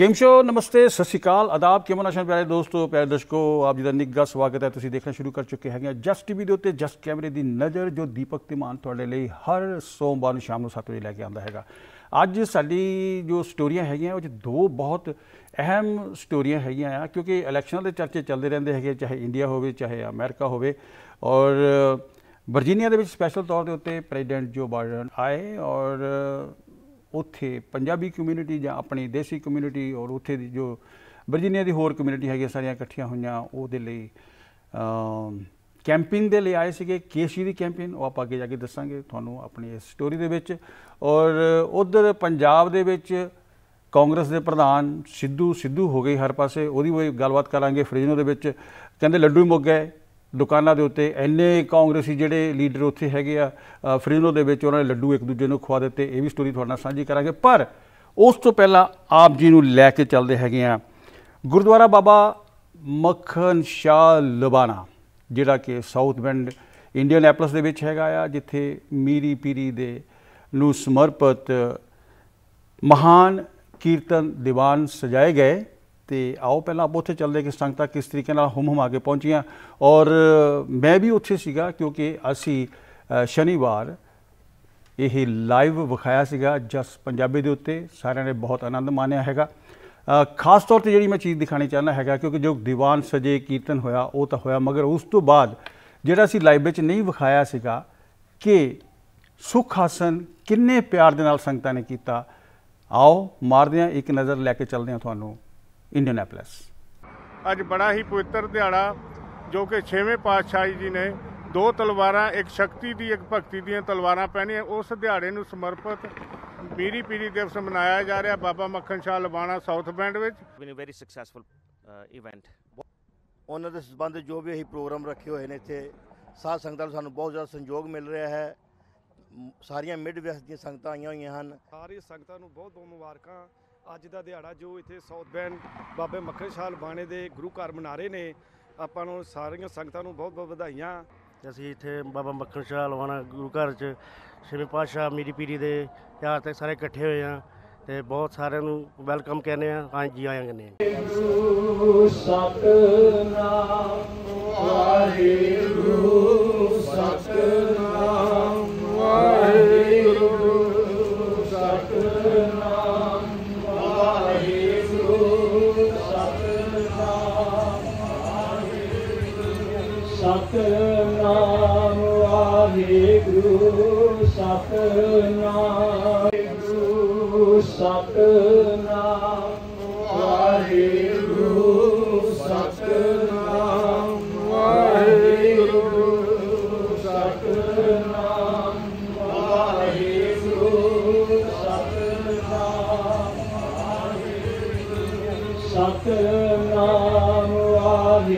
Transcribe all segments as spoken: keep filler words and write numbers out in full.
केम show नमस्ते सत श्री अकाल आदाब केमन आशन प्यारे दोस्तों प्यारे दर्शकों आप जी का निघा स्वागत है। तुसीं देखना शुरू कर चुके हैं जस टीवी के उत्ते जस कैमरे की नज़र जो दीपक धीमान तुहाडे लई हर सोमवार नूं शाम नूं सत्त वजे लैके आंदा हैगा। अज साडी जो स्टोरियां हैगियां उह दो बहुत अहम स्टोरियां हैगियां आ क्योंकि इलैक्शनां दे चर्चे चलदे रहिंदे हैगे चाहे इंडिया होवे चाहे अमेरिका होवे और वर्जीनिया दे विच स्पैशल तौर दे उत्ते प्रेजिडेंट जो बाइडन आए और उत्थे पंजाबी कम्यूनिटी जां अपनी देसी कम्यूनिटी और उत्थे दी जो वर्जीनिया दी होर कम्यूनिटी हैगी सारियां इकट्ठियां होईयां उहदे लई कैंपिंग दे लई आए सीगे केसी दी कैंपेन ओह आपां अगे जाके दस्सांगे तुहानूं अपनी इस स्टोरी दे विच। और उधर पंजाब दे विच कांग्रेस दे प्रधान सिद्धू सिद्धू हो गई हर पासे उहदी कोई गलबात करांगे। फ्रीजनो दे विच कहंदे लड्डू मुक गए दुकानों के उत्ते इन्ने कांग्रेसी जोड़े लीडर उत्थे हैगे आ फ्रीजनो दे विच उन्होंने लड्डू एक दूजे को खुआ देते। ये भी स्टोरी तुहाडे नाल सांझी करांगे पर उस तो पहला आप जी नूं लै के चलदे हैगे आ गुरुद्वारा बाबा मक्खन शाह लबाना जिहड़ा कि साउथ बैंड इंडियन एपलस दे विच हैगा आ जिथे मीरी पीरी दे नूं समर्पित महान कीर्तन दीवान सजाए गए। तो आओ पहला आप उत्थे चलते कि संगतां किस तरीके हुम हुम आके पहुँचिया और मैं भी उत्थे सीगा क्योंकि असी शनिवार यही लाइव विखाया सीगा जस पंजाबी दे उत्ते सारियां ने बहुत आनंद मानिया हैगा। खास तौर पर जिहड़ी मैं चीज़ दिखानी चाहना हैगा क्योंकि जो दीवान सजे कीर्तन होया वो तो होया मगर उस तो बाद जिहड़ा असी लाइव विच नहीं विखाया सीगा कि सुख आसन किन्ने प्यार दे नाल संगतां ने कीता। आओ मारदे एक नज़र लैके चलदे तुहानूं इंडियनापोलिस। आज बड़ा ही पवित्र दिहाड़ा जो कि छेवें पातशाह जी ने दो तलवारा एक शक्ति दी एक भगती दी तलवारा पहनिया उस दिहाड़े नूं समर्पित पीरी पीरी दिवस मनाया जा रहा बाबा मक्खन शाह लबाना साउथ बैंड विच वेरी सक्सेसफुल इवेंट। उन्हां दे संबंध जो भी असीं प्रोग्राम रखे हुए हैं इत्थे साध संगतां नूं सानूं बहुत ज़्यादा सहयोग मिल रहा है। सारियां मिडवेस्ट दी संगतां आईयां होईयां हन सारी संगतां नूं बहुत बहुत मुबारकां। अज का दिहाड़ा जो इतने साउथ बैंड बाबे मक्खन शाह लबाने के गुरु घर मना रहे हैं आपू सारिया संगतों को बहुत बहुत बधाइयां। असी इतने बाबा मक्खन शाह लबाना गुरु घर च छेवें पातशाह मीरी पीरी के त्यौहार तक सारे इकट्ठे हुए हैं तो बहुत सारे वेलकम कहने हाँ जी आया कहने सतनाम वाहेगुरु सतनाम गुरु सतनाम वाहेगुरु सतनाम वाहेगुरु सतनाम वाहेगुरु सतनाम वाहेगुरु सतनाम वाहेगुरु सतनाम गुरु सतनाम वाहेगुरु सतनाम वाहेगुरु सतनाम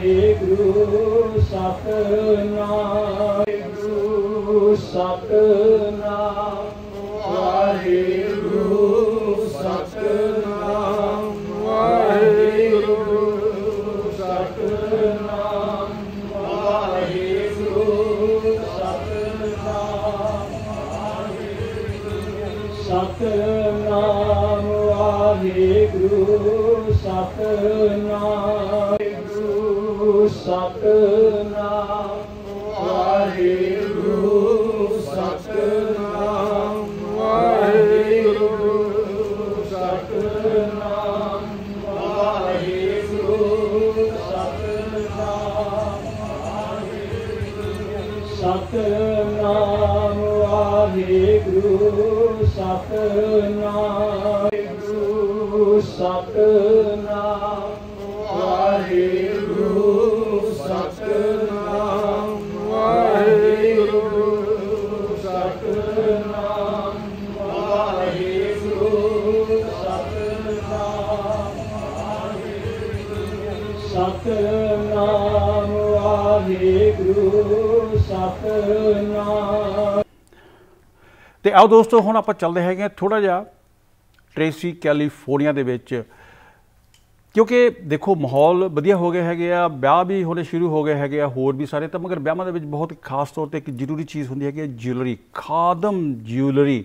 वाहेगुरु सतनाम वाहेगुरु सतनाम वाहेगुरु सतनाम सतनाम वाहेगुरु सतनाम वाहेगुरु सतनाम वाहेगुरु सतनाम वाहेगुरु सतनाम वाहेगुरु सतनाम गुरु सतनाम वाहेगुरु सतनाम वाहेगुरु सतनाम वाहेगुरु सतनाम वाहेगुरु सतनाम वाहेगुरु सतनाम। ते आओ दोस्तों हुण आपां चलदे हैगे थोड़ा जिहा ट्रेसी कैलीफोर्निया दे विच क्योंकि देखो माहौल वधिया हो गया हैगे आ ब्याह भी होने शुरू हो गए हैगे आ होर भी सारे तो मगर ब्याहां दे विच बहुत खास तौर ते एक जरूरी चीज़ हुंदी है कि ज्यूलरी खादम ज्यूलरी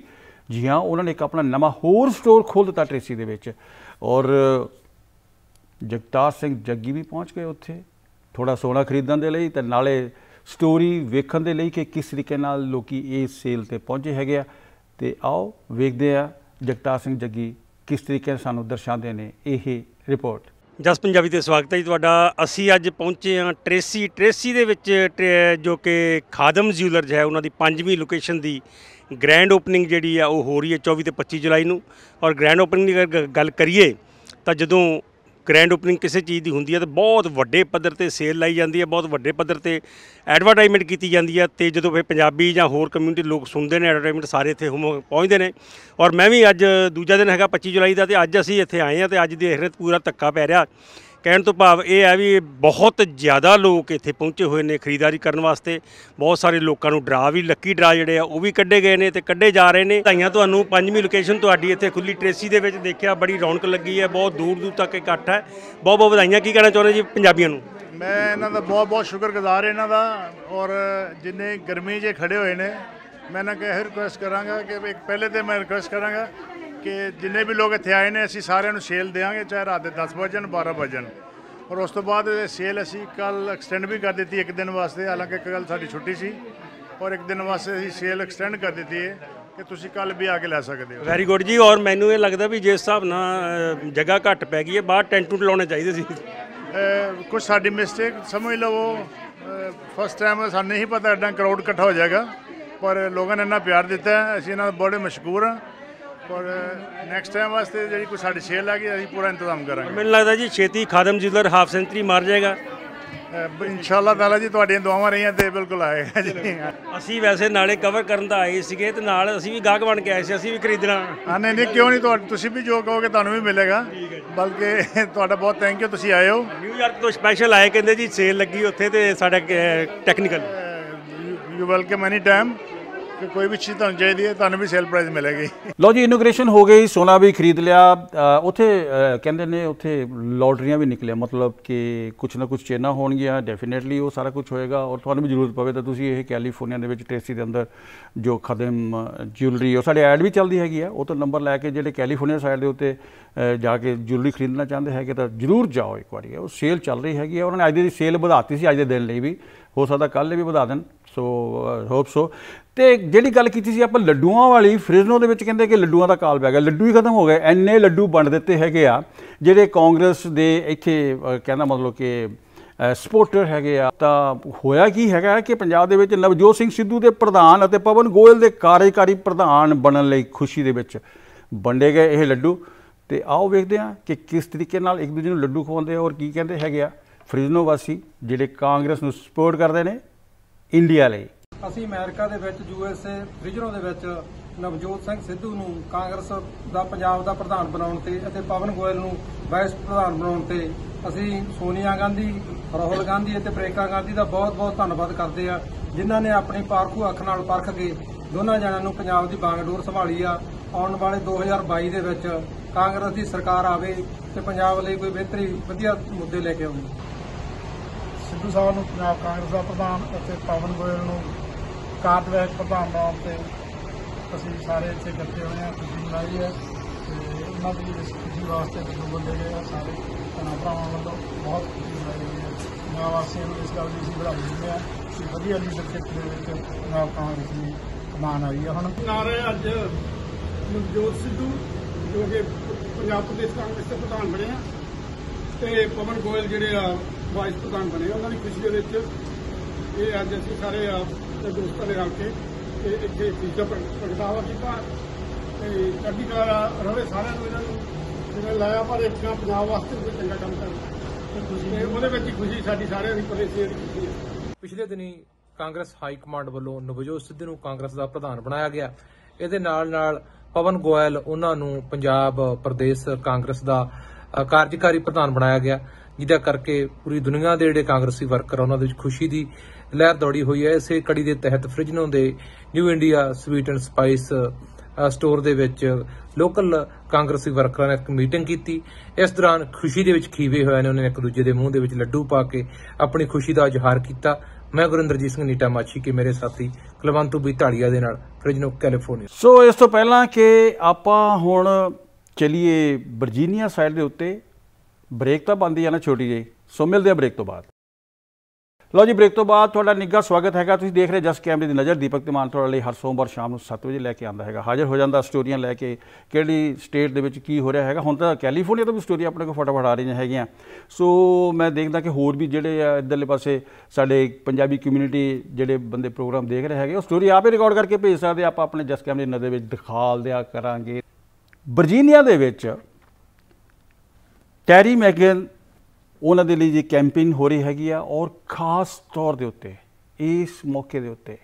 जी हाँ, उन्होंने एक अपना नवा होर स्टोर खोल दिता ट्रेसी दे विच, और जगतार सिंह जग्गी भी पहुँच गए उत्थे थोड़ा सोना खरीदण दे लई ते नाले स्टोरी वेखण दे लई कि किस तरीके नाल लोकी इस सेल ते पहुँचे हैगे आ। ते आओ वेखदे आ जगतार सिंह जग्गी किस तरीके सानू दर्शाते ने यह रिपोर्ट। जस पंजाबी ते स्वागत है जी तुहाडा। असी अज पहुँचे हाँ ट्रेसी ट्रेसी दे विच ट्रे, जो कि खादम ज्यूलरज है उन्होंने पांचवीं लोकेशन की ग्रैंड ओपनिंग जी हो रही है चौबी तो पच्ची जुलाई में। और ग्रैंड ओपनिंग की अगर गल करिए तो जदों ग्रैंड ओपनिंग किसी चीज़ की होंगी है तो बहुत वड्डे पद्धर पर सेल लाई जाती है, बहुत वड्डे पद्धर पर एडवरटाइजमेंट की जाती है। तो जो फिर पंजाबी या होर कम्यूनिटी लोग सुनते हैं एडवरटाइजमेंट सारे इतने हम पहुँचते हैं। और मैं भी अज दूजा दिन है पच्ची जुलाई का, तो अज असी इतने आए हैं तो अज देख रहे पूरा धक्का पै रहा। कहने तो भाव ये है भी बहुत ज़्यादा लोग इतने पहुँचे हुए हैं खरीदारी करने वास्ते। बहुत सारे लोगों ड्रा भी लक्की ड्रा जोड़े वो भी क्ढे गए हैं तो क्ढे जा रहे हैं। ताइयां तो पंजवीं लोकेशन थोड़ी इतने खुली ट्रेसी के देखिया बड़ी रौनक लगी है, बहुत दूर दूर तक इकट्ठ है। बहुत बहुत बधाइयां। की कहना चाहते जी पंजाबियों को? मैं इन्हों का बहुत बहुत शुक्रगुजार इन्हों का, और जिन्हें गर्मी च खड़े हुए हैं मैं इन्होंने कह रिक्वेस्ट कराँगा कि पहले तो मैं रिक्वेस्ट कराँगा कि जिन्हें भी लोग इतने आए हैं असी सारे सेल देंगे चाहे रात के दस बजन बारह बजन। और उस तो बाद सेल असी कल एक्सटेंड भी कर दी एक दिन वास्ते, हालांकि कल साड़ी छुट्टी सी और एक दिन वास्ते असी सेल एक्सटेंड कर दी है कि तुसी कल भी आके लै सकते हो। वैरी गुड जी। और मैनू ये लगता भी जिस हिसाब नाल जगह घट पै गई है बाहर टेंट टूंट लाने चाहिए सी। कुछ साड़ी मिस्टेक समझ लवो, फर्स्ट टाइम सानू नहीं पता एडा क्राउड इकट्ठा हो जाएगा, पर लोगों ने इन्ना प्यार दिता है असी इन्हां बड़े मशहूर हाँ। और नैक्सट टाइम वास्ते जी कोई साढ़े छे लग गई पूरा इंतजाम करा। मैंने लगता जी छेती खादम ज्यूलर हाफ सेंचुरी मार जाएगा इंशाल्लाह ताला जी। तुहाडियां दुआवां रहियां ते बिल्कुल आएगा जी। असी वैसे नाले कवर करन दा आए सीगे ते नाल असी भी गाहक बन के आए सी, असी भी खरीदना। हां नहीं नहीं क्यों नहीं, तुहाडे तुसीं भी जो कहोगे तुहानूं भी मिलेगा। बल्कि तुहाडा बहुत थैंक यू तुसीं आए हो न्यूयॉर्क तो स्पैशल आए, कहंदे जी सेल लगी उत्थे ते साडा technical. You welcome any time, कि कोई भी चीज़ तुहानूं चाहिदी है तुहानूं भी सेल प्राइस मिलेगी। लो जी इनोग्रेशन हो गई, सोना भी खरीद लिया, उत्थे कहंदे ने उत्थे लॉटरियां भी निकलिया, मतलब कि कुछ ना कुछ चेना होणगियां डेफिनेटली वो सारा कुछ होएगा। और तुहानूं भी जरूरत पवे तां तुसीं ये कैलीफोर्निया दे विच ट्रेसी दे अंदर जो खदम ज्यूलरी और साडे ऐड भी चलदी हैगी है, वो तो नंबर लैके जिहड़े कैलीफोर्निया साइड दे उत्ते जाके ज्यूलरी खरीदना चाहते हैं तो जरूर जाओ एक बार। वो सेल चल रही हैगी है, उन्होंने अज दी सेल वधाती सी अज दे दिन लई भी, हो सकता कल भी वधा देण। So hope so. तो जी गल की सी आप लड्डुआं वाली फ्रिजनो के कहते कि लड्डुआं का काल पै गया, लड्डू ही खत्म हो गए। इन्ने लड्डू बंड दिते हैगे आ जिहड़े कांग्रेस के इत्थे कहना मतलब कि सपोर्टर हैगे आ। तां होया की हैगा कि पंजाब दे विच नवजोत सिंह सिद्धू के प्रधान और पवन गोयल के कार्यकारी प्रधान बनने लई खुशी दे विच वंडे गए ये लड्डू। तो आओ वेखदे आ कि किस तरीके नाल एक दूजे नूं लड्डू खवाउंदे और की कहंदे हैगे आ फ्रिजनो वासी जिहड़े कांग्रेस नूं सपोर्ट करदे ने इंडिया लई। ਅਸੀਂ ਅਮਰੀਕਾ ਦੇ ਵਿੱਚ ਯੂਐਸਏ ਰਿਜਨਲ ਦੇ ਵਿੱਚ ਨਵਜੋਤ ਸਿੰਘ ਸਿੱਧੂ ਨੂੰ ਕਾਂਗਰਸ ਦਾ ਪੰਜਾਬ ਦਾ ਪ੍ਰਧਾਨ ਬਣਾਉਣ ਤੇ ਅਤੇ ਪਵਨ ਗੋਇਲ ਨੂੰ ਵਾਈਸ ਪ੍ਰਧਾਨ ਬਣਾਉਣ ਤੇ ਅਸੀਂ ਸੋਨੀਆ ਗਾਂਧੀ, ਰਾਹੁਲ ਗਾਂਧੀ ਅਤੇ ਪ੍ਰਿਯੰਕਾ ਗਾਂਧੀ ਦਾ ਬਹੁਤ-ਬਹੁਤ ਧੰਨਵਾਦ ਕਰਦੇ ਆ, ਜਿਨ੍ਹਾਂ ਨੇ ਆਪਣੀ ਪਾਰਖੂ ਅੱਖ ਨਾਲ ਪਰਖ ਕੇ ਦੋਨਾਂ ਜਣਾਂ ਨੂੰ ਪੰਜਾਬ ਦੀ ਬਾਗਡੋਰ ਸੰਭਾਲੀ ਆ। ਆਉਣ ਵਾਲੇ ਦੋ ਹਜ਼ਾਰ ਬਾਈ ਦੇ ਵਿੱਚ ਕਾਂਗਰਸ ਦੀ ਸਰਕਾਰ ਆਵੇ ਤੇ ਪੰਜਾਬ ਲਈ ਕੋਈ ਬਿਹਤਰੀ ਵਧੀਆ ਮੁੱਦੇ ਲੈ ਕੇ ਆਵੇ। ਸਿੱਧੂ ਸਾਹਿਬ ਨੂੰ ਪੰਜਾਬ ਕਾਂਗਰਸ ਦਾ ਪ੍ਰਧਾਨ ਅਤੇ ਪਵਨ ਗੋਇਲ ਨੂੰ ਕਾਰਜਵਾਹਕ ਪ੍ਰਧਾਨ ਬਣਾਉਣ ਤੇ ਅਸੀਂ ਸਾਰੇ ਇੱਥੇ ਇਕੱਠੇ ਹੋਏ ਹਾਂ, ਖੁਸ਼ੀ ਮਨਾਈ ਹੈ ਤੇ ਉਹਨਾਂ ਦੀ ਖੁਸ਼ੀ ਵਾਸਤੇ ਜੋ ਬੰਦੇ ਗਏ ਆ ਸਾਰੇ ਭੈਣਾਂ ਭਰਾਵਾਂ ਵੱਲੋਂ ਬਹੁਤ ਖੁਸ਼ੀ ਮਨਾਈ ਗਈ ਹੈ। ਪੰਜਾਬ ਵਾਸੀਆਂ ਨੂੰ ਇਸ ਗੱਲ ਦੀ ਅਸੀਂ ਵਧਾਈ ਦਿੰਦੇ ਹਾਂ ਕਿ ਵਧੀਆ ਲੀਡਰਸ਼ਿਪ ਦੇ ਵਿੱਚ ਪੰਜਾਬ ਕਾਂਗਰਸ ਦੀ ਕਮਾਨ ਆਈ ਹੈ। ਹੁਣ ਨਾਰੇ ਅੱਜ ਨਵਜੋਤ ਸਿੱਧੂ ਜੋ ਕਿ ਪੰਜਾਬ ਪ੍ਰਦੇਸ਼ ਕਾਂਗਰਸ ਦੇ ਪ੍ਰਧਾਨ ਬਣੇ ਆ ਤੇ ਪਵਨ ਗੋਇਲ ਜਿਹੜੇ ਆ ਵਾਈਸ ਪ੍ਰਧਾਨ ਬਣੇ, ਉਹਨਾਂ ਦੀ ਖੁਸ਼ੀ ਦੇ ਵਿੱਚ ਇਹ ਅੱਜ ਅਸੀਂ ਸਾਰੇ दोस्तों ने रल के इतने चीज़ा प्रगटावा किया। चढ़ी कला रवे सारे इन्होंने लाया, पर एक पंजाब वास्ते कोई चंगा काम कर खुशी साड़ी सारे प्रदेश की खुशी है। पिछले दिन ही कांग्रेस हाई कमांड वालों नवजोत सिद्धू नूं कांग्रेस का प्रधान बनाया गया। इहदे नाल नाल पवन गोयल उन्हां नूं पंजाब प्रदेश कांग्रेस का कार्यकारी प्रधान बनाया गया, जिहदा करके पूरी दुनिया के जिहड़े कांग्रेसी वर्कर उन्हां दे विच खुशी दी लहर दौड़ी हुई है। इसे कड़ी के तहत फ्रिजनो के New India Sweet and Spice store दे विच लोकल कांग्रेसी वर्करां ने एक मीटिंग की। इस दौरान खुशी दे विच खीवे होए ने उन्होंने एक दूजे के मूँह के लड्डू पा के अपनी खुशी का इजहार किया। मैं गुरिंद्रजीत सिंह नीटा माछी के मेरे साथी कलवंतू भी ढाड़िया दे नाल फ्रिजनो कैलीफोर्निया। सो इस तो पहला कि आपां हुण चलीए वर्जीनिया साइड के उत्ते ब्रेक तो बनती है ना छोटी जी, सो मिलते हैं ब्रेक तो बाद। लो जी ब्रेक तो बाद तुहाडा निघा स्वागत हैगा, तुसीं देख रहे जस कैमरे दी नज़र। दीपक ते मान तुहाडे लई हर सोमवार शाम नूं सत्त वजे लैके आंदा हैगा, हाजिर हो जांदा स्टोरीਆਂ ਲੈ ਕੇ ਕਿਹੜੀ ਸਟੇਟ ਦੇ ਵਿੱਚ ਕੀ ਹੋ ਰਿਹਾ ਹੈਗਾ। ਹੁਣ ਤਾਂ ਕੈਲੀਫੋਰਨੀਆ ਤੋਂ ਵੀ ਸਟੋਰੀ ਆਪਣੇ ਕੋਲ ਫਟਾਫਟ ਆ ਰਹੀਆਂ ਹੈਗੀਆਂ। ਸੋ ਮੈਂ ਦੇਖਦਾ ਕਿ ਹੋਰ ਵੀ ਜਿਹੜੇ ਆ ਇਧਰਲੇ ਪਾਸੇ ਸਾਡੇ ਪੰਜਾਬੀ ਕਮਿਊਨਿਟੀ ਜਿਹੜੇ ਬੰਦੇ ਪ੍ਰੋਗਰਾਮ ਦੇਖ ਰਹੇ ਹੈਗੇ ਉਹ ਸਟੋਰੀ ਆਪੇ ਰਿਕਾਰਡ ਕਰਕੇ ਭੇਜ ਸਕਦੇ ਆਪਾਂ ਆਪਣੇ ਜਸ ਕੈਮਰੇ ਦੀ ਨਜ਼ਰ ਵਿੱਚ ਦਿਖਾਲ ਦਿਆ ਕਰਾਂਗੇ। ਵਰਜੀਨੀਆ ਦੇ ਵਿੱਚ ਟੈਰੀ ਮੈਗਨ ਉਹਨਾਂ ਦੇ ਲਈ ਜੀ ਕੈਂਪੇਨ ਹੋ ਰਹੀ ਹੈਗੀ ਆ, ਔਰ ਖਾਸ ਤੌਰ ਦੇ ਉੱਤੇ ਇਸ ਮੌਕੇ ਦੇ ਉੱਤੇ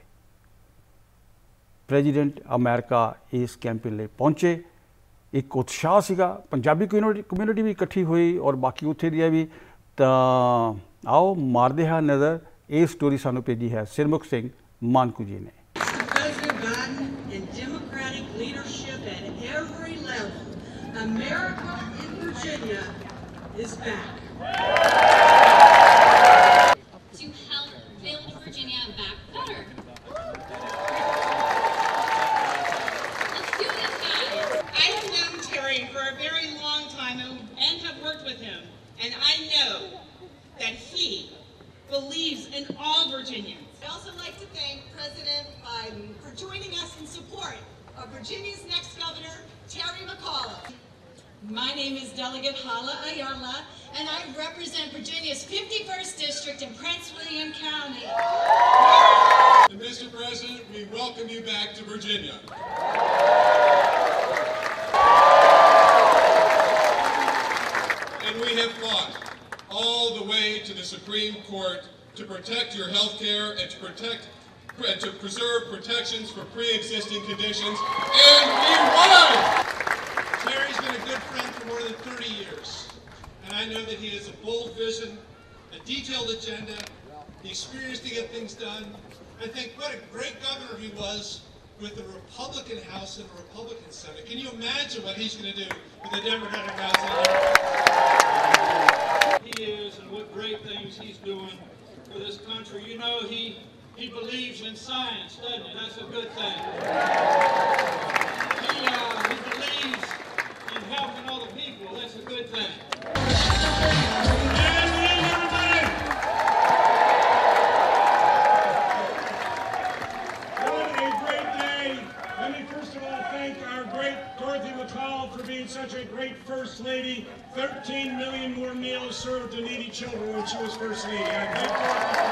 ਪ੍ਰੈਜ਼ੀਡੈਂਟ ਅਮਰੀਕਾ ਇਸ ਕੈਂਪੇਨ ਲਈ ਪਹੁੰਚੇ। ਇੱਕ ਉਤਸ਼ਾਹ ਸੀਗਾ, ਪੰਜਾਬੀ ਕਮਿਊਨਿਟੀ ਕਮਿਊਨਿਟੀ ਵੀ ਇਕੱਠੀ ਹੋਈ ਔਰ ਬਾਕੀ ਉੱਥੇ ਦੀਆਂ ਵੀ। ਤਾਂ ਆਓ ਮਾਰਦੇ ਹਾਂ ਨਜ਼ਰ, ਇਹ ਸਟੋਰੀ ਸਾਨੂੰ ਭੇਜੀ ਹੈ ਸਿਰਮੁਖ ਸਿੰਘ ਮਾਨਕੂ ਜੀ ਨੇ। To help build Virginia back better. Let's do this, guys. I've known Terry for a very long time and have worked with him. And I know that he believes in all Virginians. I'd also like to thank President Biden for joining us in support of Virginia's next governor, Terry McAuliffe. My name is Delegate Hala Ayala, and I represent Virginia's fifty-first district in Prince William County. And Mister President, we welcome you back to Virginia. And we have fought all the way to the Supreme Court to protect your health care and to protect and to preserve protections for pre-existing conditions, and we won! Terry's been a good friend for more than thirty years, and I know that he has a bold vision, a detailed agenda, the experience to get things done. I think what a great governor he was with the Republican House and the Republican Senate. Can you imagine what he's going to do with the Democratic House? He is, and what great things he's doing for this country. You know, he, he believes in science, doesn't he? That's a good thing. He, uh, he believes helping all the people, that's a good thing. What a great day. Let me first of all thank our great Dorothy McCall for being such a great First Lady. thirteen million more meals served to needy children when she was First Lady. I thank Dorothy for that.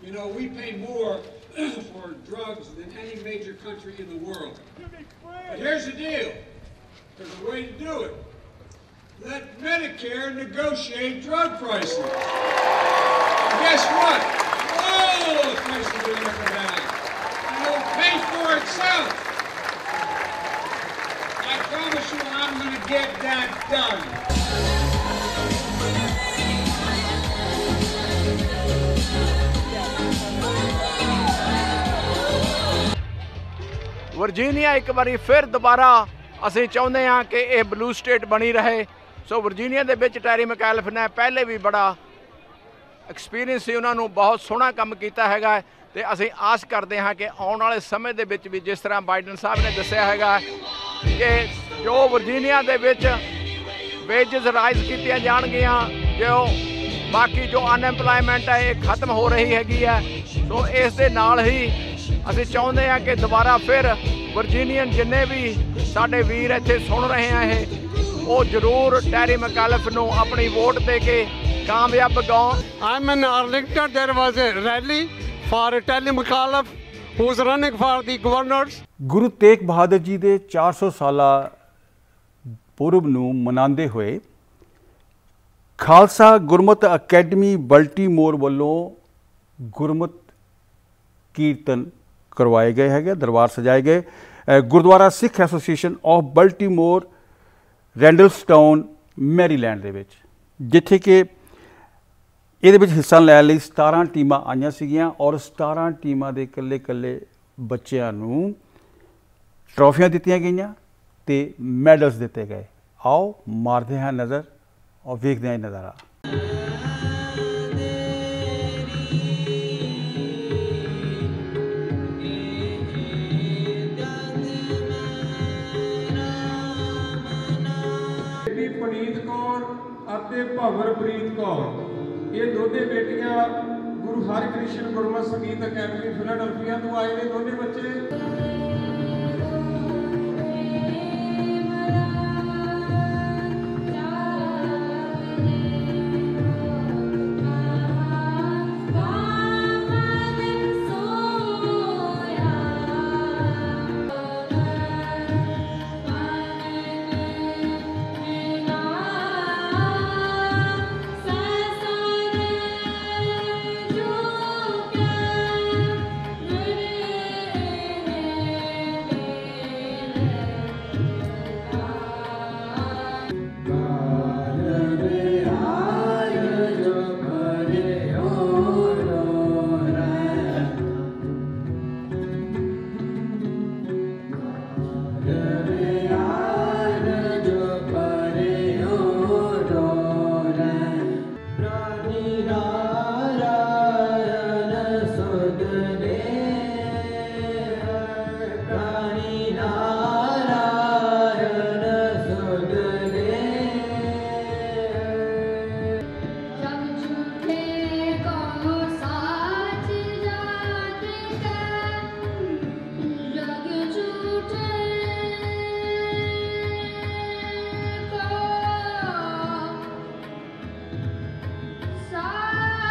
You know, we pay more for drugs than any major country in the world. But here's the deal. There's a way to do it. Let Medicare negotiate drug prices. And guess what? All the prices are going to come down. And it will pay for itself. I promise you I'm going to get that done. Virginia एक बारी फिर दोबारा असीं चाहुंदे हां कि यह blue state बनी रहे। सो वर्जीनिया दे विच टैरी मैकएलिफ ने पहले भी बड़ा एक्सपीरियंस से उन्होंने बहुत सोहना काम किया हैगा ते असीं आस करते हाँ कि आने वाले समय दे विच भी जिस तरह बाइडन साहब ने दस्सिया हैगा कि जो वर्जीनिया दे विच वेजस राइज कीतियां जाणगियां जो बाकी जो अनएम्प्लॉयमेंट है ये खत्म हो रही हैगी है। सो इस दे नाल ही असीं चाहुंदे हां कि दोबारा फिर वर्जीनियन जिन्ने भी साडे वीर इत्थे सुन रहे हैं ये वो जरूर टैरी मैकएलिफ नूं अपनी वोट दे के कामयाब बनाओ। I am in Arlington, there was a rally for Terry McAuliffe who is running for the governor. Guru Tegh Bahadur ji दे चार सौ साला पुरब नूं मनांदे होए खालसा गुरमत अकैडमी बाल्टीमोर वालों गुरमत कीर्तन करवाए गए हैं, दरबार सजाए गए। Gurdwara Sikh Association of Baltimore Randallstown Maryland दे विच जिथे कि इहदे विच हिस्सा लैण लई सतारां टीमां आईआं सीगियां और सतारां टीमां दे कल्ले कल्ले बच्चियां नूं ट्रॉफियां दित्तियां गईयां ते मैडल्स दित्ते गए। आओ मारदे हां नज़र और वेखदे हां नज़ारा। भवरप्रीत कौर ये दोनों बेटियां गुरु हरिकृष्ण गुरमत संगीत अकैडमी फिलाडेल्फिया तो आए ने दोनों Bye.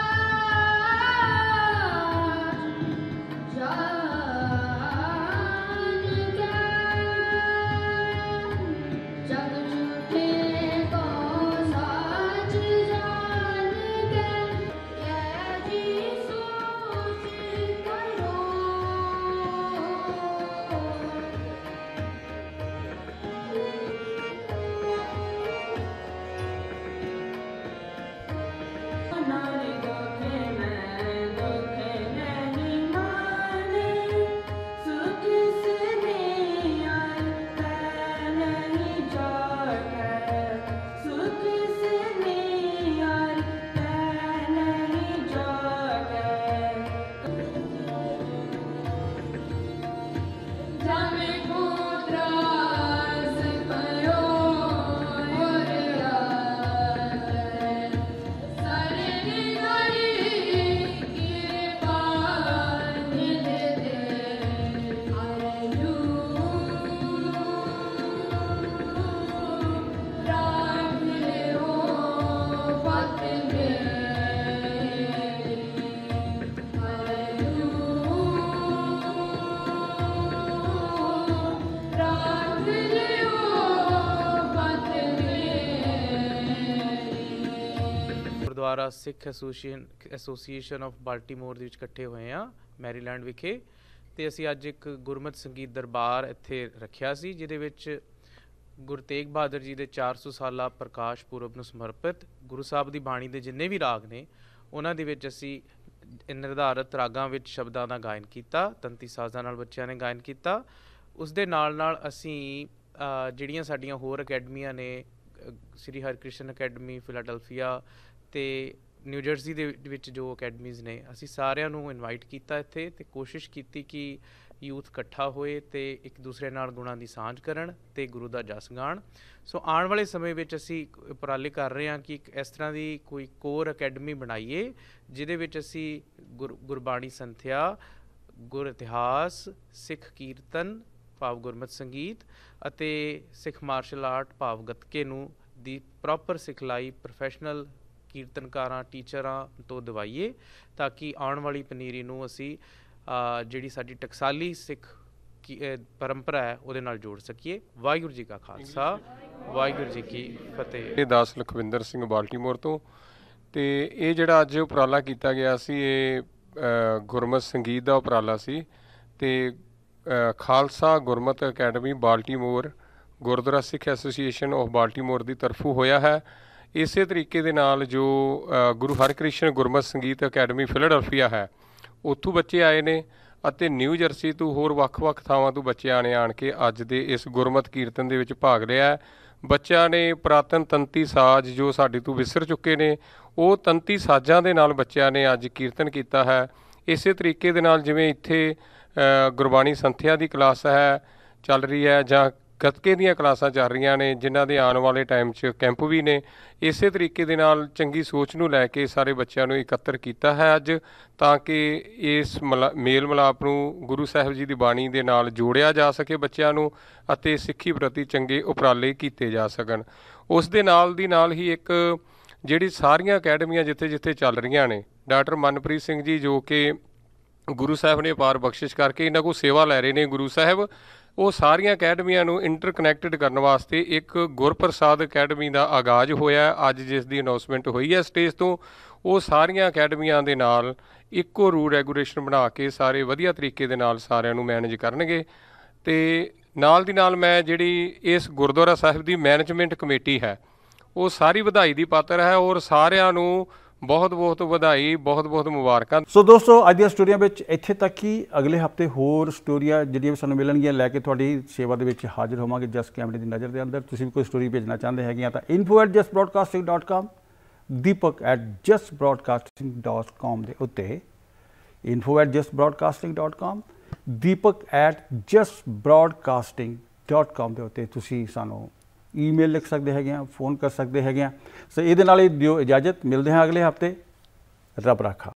ਜਿਹੜਾ ਸਿੱਖ ਐਸੋਸੀਏਸ਼ਨ ਆਫ ਬਾਲਟੀਮੋਰ ਦੇ ਵਿੱਚ ਇਕੱਠੇ ਹੋਏ ਆ ਮੈਰੀਲੈਂਡ ਵਿਖੇ, ਤੇ ਅਸੀਂ ਅੱਜ ਇੱਕ ਗੁਰਮਤ ਸੰਗੀਤ ਦਰਬਾਰ ਇੱਥੇ ਰੱਖਿਆ ਸੀ ਜਿਹਦੇ ਵਿੱਚ ਗੁਰੂ ਤੇਗ ਬਹਾਦਰ ਜੀ ਦੇ ਚਾਰ ਸੌ ਸਾਲਾ ਪ੍ਰਕਾਸ਼ ਪੁਰਬ ਨੂੰ ਸਮਰਪਿਤ ਗੁਰੂ ਸਾਹਿਬ ਦੀ ਬਾਣੀ ਦੇ ਜਿੰਨੇ ਵੀ ਰਾਗ ਨੇ ਉਹਨਾਂ ਦੇ ਵਿੱਚ ਅਸੀਂ ਨਿਰਧਾਰਤ ਰਾਗਾਂ ਵਿੱਚ ਸ਼ਬਦਾਂ ਦਾ ਗਾਇਨ ਕੀਤਾ, ਤੰਤੀ ਸਾਜ਼ਾਂ ਨਾਲ ਬੱਚਿਆਂ ਨੇ ਗਾਇਨ ਕੀਤਾ। ਉਸ ਦੇ ਨਾਲ ਨਾਲ ਅਸੀਂ ਜਿਹੜੀਆਂ ਸਾਡੀਆਂ ਹੋਰ ਅਕੈਡਮੀਆਂ ਨੇ, ਸ਼੍ਰੀ ਹਰਿਕ੍ਰਿਸ਼ਨ ਅਕੈਡਮੀ ਫਿਲਾਡਲਫੀਆ ਤੇ ਨਿਊਜਰਸੀ ਦੇ ਵਿੱਚ ਜੋ ਅਕੈਡਮੀਜ਼ ਨੇ, ਅਸੀਂ ਸਾਰਿਆਂ ਨੂੰ ਇਨਵਾਈਟ ਕੀਤਾ ਇੱਥੇ ਤੇ ਕੋਸ਼ਿਸ਼ ਕੀਤੀ ਕਿ ਯੂਥ ਇਕੱਠਾ ਹੋਏ ਤੇ ਇੱਕ ਦੂਸਰੇ ਨਾਲ ਗੁਣਾਂ ਦੀ ਸਾਂਝ ਕਰਨ ਤੇ ਗੁਰੂ ਦਾ ਜਸ ਗਾਣ। ਸੋ ਆਉਣ ਵਾਲੇ ਸਮੇਂ ਵਿੱਚ ਅਸੀਂ ਉਪਰਾਲੇ ਕਰ ਰਹੇ ਹਾਂ ਕਿ ਇੱਕ ਇਸ ਤਰ੍ਹਾਂ ਦੀ ਕੋਈ ਕੋਰ ਅਕੈਡਮੀ ਬਣਾਈਏ ਜਿਹਦੇ ਵਿੱਚ ਅਸੀਂ ਗੁਰਬਾਣੀ ਸੰਥਿਆ, ਗੁਰ ਇਤਿਹਾਸ, ਸਿੱਖ ਕੀਰਤਨ ਭਾਵ ਗੁਰਮਤ ਸੰਗੀਤ ਅਤੇ ਸਿੱਖ ਮਾਰਸ਼ਲ ਆਰਟ ਭਾਵ ਗੱਤਕੇ ਨੂੰ ਦੀ ਪ੍ਰੋਪਰ ਸਿਖਲਾਈ ਪ੍ਰੋਫੈਸ਼ਨਲ ਕੀਰਤਨਕਾਰਾਂ, ਟੀਚਰਾਂ ਤੋਂ ਦਿਵਾਈਏ ਤਾਂ ਕਿ ਆਉਣ ਵਾਲੀ ਪਨੀਰੀ ਨੂੰ ਅਸੀਂ ਜਿਹੜੀ ਸਾਡੀ ਟਕਸਾਲੀ ਸਿੱਖ ਪਰੰਪਰਾ ਹੈ ਉਹਦੇ ਨਾਲ ਜੋੜ ਸਕੀਏ। ਵਾਹਿਗੁਰੂ ਜੀ ਕਾ ਖਾਲਸਾ, ਵਾਹਿਗੁਰੂ ਜੀ ਕੀ ਫਤਿਹ। ਇਹ ਦਾਸ ਲਖਵਿੰਦਰ ਸਿੰਘ ਬਾਲਟੀਮੋਰ ਤੋਂ, ਤੇ ਇਹ ਜਿਹੜਾ ਅੱਜ ਉਪਰਾਲਾ ਕੀਤਾ ਗਿਆ ਸੀ ਇਹ ਗੁਰਮਤ ਸੰਗੀਤ ਦਾ ਉਪਰਾਲਾ ਸੀ ਤੇ Khalsa Gurmat Academy Baltimore Gurdwara Sikh Association of Baltimore ਦੀ ਤਰਫੋਂ ਹੋਇਆ ਹੈ। ਇਸੇ ਤਰੀਕੇ ਦੇ ਨਾਲ ਜੋ ਗੁਰੂ ਹਰਿਕ੍ਰਿਸ਼ਨ ਗੁਰਮਤ ਸੰਗੀਤ ਅਕੈਡਮੀ ਫਿਲਡਲਫੀਆ ਹੈ ਉੱਥੋਂ ਬੱਚੇ ਆਏ ਨੇ ਅਤੇ ਨਿਊ ਜਰਸੀ ਤੋਂ ਹੋਰ ਵੱਖ-ਵੱਖ ਥਾਵਾਂ ਤੋਂ ਬੱਚਿਆਂ ਨੇ ਆਣ ਕੇ ਅੱਜ ਦੇ ਇਸ ਗੁਰਮਤ ਕੀਰਤਨ ਦੇ ਵਿੱਚ ਭਾਗ ਲਿਆ। ਬੱਚਿਆਂ ਨੇ ਪੁਰਾਤਨ ਤੰਤੀ ਸਾਜ਼ ਜੋ ਸਾਡੇ ਤੋਂ ਵਿਸਰ ਚੁੱਕੇ ਨੇ ਉਹ ਤੰਤੀ ਸਾਜ਼ਾਂ ਦੇ ਨਾਲ ਬੱਚਿਆਂ ਨੇ ਅੱਜ ਕੀਰਤਨ ਕੀਤਾ ਹੈ। ਇਸੇ ਤਰੀਕੇ ਦੇ ਨਾਲ ਜਿਵੇਂ ਇੱਥੇ ਗੁਰਬਾਣੀ ਸੰਥਿਆ ਦੀ ਕਲਾਸ ਹੈ ਚੱਲ ਰਹੀ ਹੈ ਜਾਂ ਗੱਤਕੇ ਦੀਆਂ ਕਲਾਸਾਂ ਚੱਲ ਰਹੀਆਂ ਨੇ ਜਿਨ੍ਹਾਂ ਦੇ ਆਉਣ ਵਾਲੇ ਟਾਈਮ 'ਚ ਕੈਂਪ ਵੀ ਨੇ, ਇਸੇ ਤਰੀਕੇ ਦੇ ਨਾਲ ਚੰਗੀ ਸੋਚ ਨੂੰ ਲੈ ਕੇ ਸਾਰੇ ਬੱਚਿਆਂ ਨੂੰ ਇਕੱਤਰ ਕੀਤਾ ਹੈ ਅੱਜ ਤਾਂ ਕਿ ਇਸ ਮਲਾ ਮੇਲ ਮਿਲਾਪ ਨੂੰ ਗੁਰੂ ਸਾਹਿਬ ਜੀ ਦੀ ਬਾਣੀ ਦੇ ਨਾਲ ਜੋੜਿਆ ਜਾ ਸਕੇ ਬੱਚਿਆਂ ਨੂੰ ਅਤੇ ਸਿੱਖੀ ਪ੍ਰਤੀ ਚੰਗੇ ਉਪਰਾਲੇ ਕੀਤੇ ਜਾ ਸਕਣ। ਉਸ ਦੇ ਨਾਲ ਦੀ ਨਾਲ ਹੀ ਇੱਕ ਜਿਹੜੀ ਸਾਰੀਆਂ ਅਕੈਡਮੀਆਂ ਜਿੱਥੇ ਜਿੱਥੇ ਚੱਲ ਰਹੀਆਂ ਨੇ, ਡਾਕਟਰ ਮਨਪ੍ਰੀਤ ਸਿੰਘ ਜੀ ਜੋ ਕਿ ਗੁਰੂ ਸਾਹਿਬ ਨੇ ਅਪਾਰ ਬਖਸ਼ਿਸ਼ ਕਰਕੇ ਇਹਨਾਂ ਕੋਲ ਸੇਵਾ ਲੈ ਰਹੇ ਨੇ ਗੁਰੂ ਸਾਹਿਬ, ਉਹ ਸਾਰੀਆਂ ਅਕੈਡਮੀਆਂ ਨੂੰ ਇੰਟਰਕਨੈਕਟਡ ਕਰਨ ਵਾਸਤੇ ਇੱਕ ਗੁਰਪ੍ਰਸਾਦ ਅਕੈਡਮੀ ਦਾ ਆਗਾਜ਼ ਹੋਇਆ ਅੱਜ ਜਿਸ ਦੀ ਅਨਾਉਂਸਮੈਂਟ ਹੋਈ ਹੈ ਸਟੇਜ ਤੋਂ। ਉਹ ਸਾਰੀਆਂ ਅਕੈਡਮੀਆਂ ਦੇ ਨਾਲ ਇੱਕੋ ਰੂਲ ਰੈਗੂਲੇਸ਼ਨ ਬਣਾ ਕੇ ਸਾਰੇ ਵਧੀਆ ਤਰੀਕੇ ਦੇ ਨਾਲ ਸਾਰਿਆਂ ਨੂੰ ਮੈਨੇਜ ਕਰਨਗੇ। ਤੇ ਨਾਲ ਦੀ ਨਾਲ ਮੈਂ ਜਿਹੜੀ ਇਸ ਗੁਰਦੁਆਰਾ ਸਾਹਿਬ ਦੀ ਮੈਨੇਜਮੈਂਟ ਕਮੇਟੀ ਹੈ ਉਹ ਸਾਰੀ ਵਧਾਈ ਦੀ ਪਾਤਰ ਹੈ ਔਰ ਸਾਰਿਆਂ ਨੂੰ बहुत बहुत बधाई, बहुत बहुत मुबारक। सो दोस्तों अज दी स्टोरिया इत्थे तक कि अगले हफ्ते होर स्टोरिया जिहड़ियां सानू मिलणगियां लैके तुहाडी सेवा दे विच हाजिर होवांगे। जस कैमरे दी नज़र दे अंदर तुसीं भी कोई स्टोरी भेजना चाहते हैं तो info at Jus broadcasting dot com, Deepak at Jus broadcasting dot com के उत्ते, info at Jus broadcasting dot com, Deepak at Jus broadcasting dot com के उत्ते तुसीं सानू ईमेल लिख सकते हैं, फोन कर सकते हैं। सो ये दिओ इजाजत, मिलते हैं अगले हफ्ते। रब राखा।